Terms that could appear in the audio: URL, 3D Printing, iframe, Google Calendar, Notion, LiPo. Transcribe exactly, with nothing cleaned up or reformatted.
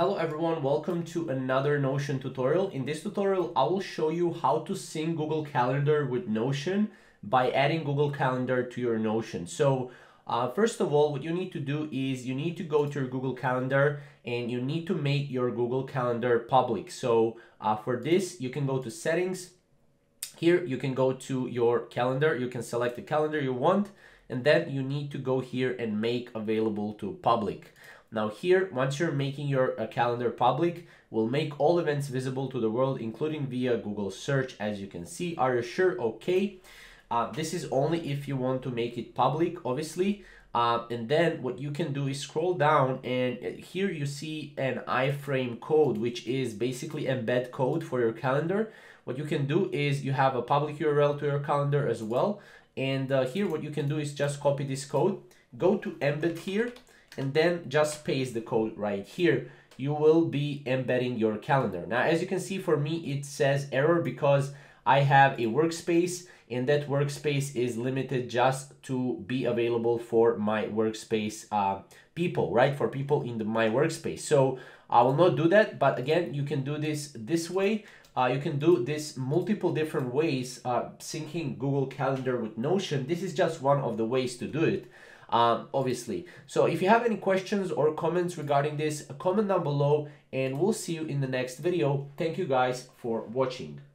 Hello everyone, welcome to another Notion tutorial. In this tutorial, I will show you how to sync Google Calendar with Notion by adding Google Calendar to your Notion. So uh, first of all, what you need to do is you need to go to your Google Calendar and you need to make your Google Calendar public. So uh, for this, you can go to settings. Here you can go to your calendar. You can select the calendar you want, and then you need to go here and make available to public. Now here, once you're making your uh, calendar public, we'll make all events visible to the world, including via Google search, as you can see. Are you sure? Okay. Uh, this is only if you want to make it public, obviously. Uh, and then what you can do is scroll down, and here you see an iframe code, which is basically embed code for your calendar. What you can do is you have a public U R L to your calendar as well. And uh, here what you can do is just copy this code, go to embed here, and then just paste the code right here. You will be embedding your calendar. Now, as you can see, for me, it says error because I have a workspace, and that workspace is limited just to be available for my workspace uh, people, right? For people in the my workspace. So I will not do that. But again, you can do this this way. Uh, you can do this multiple different ways, uh, syncing Google Calendar with Notion. This is just one of the ways to do it. Um, obviously. So if you have any questions or comments regarding this, comment down below, and we'll see you in the next video. Thank you guys for watching.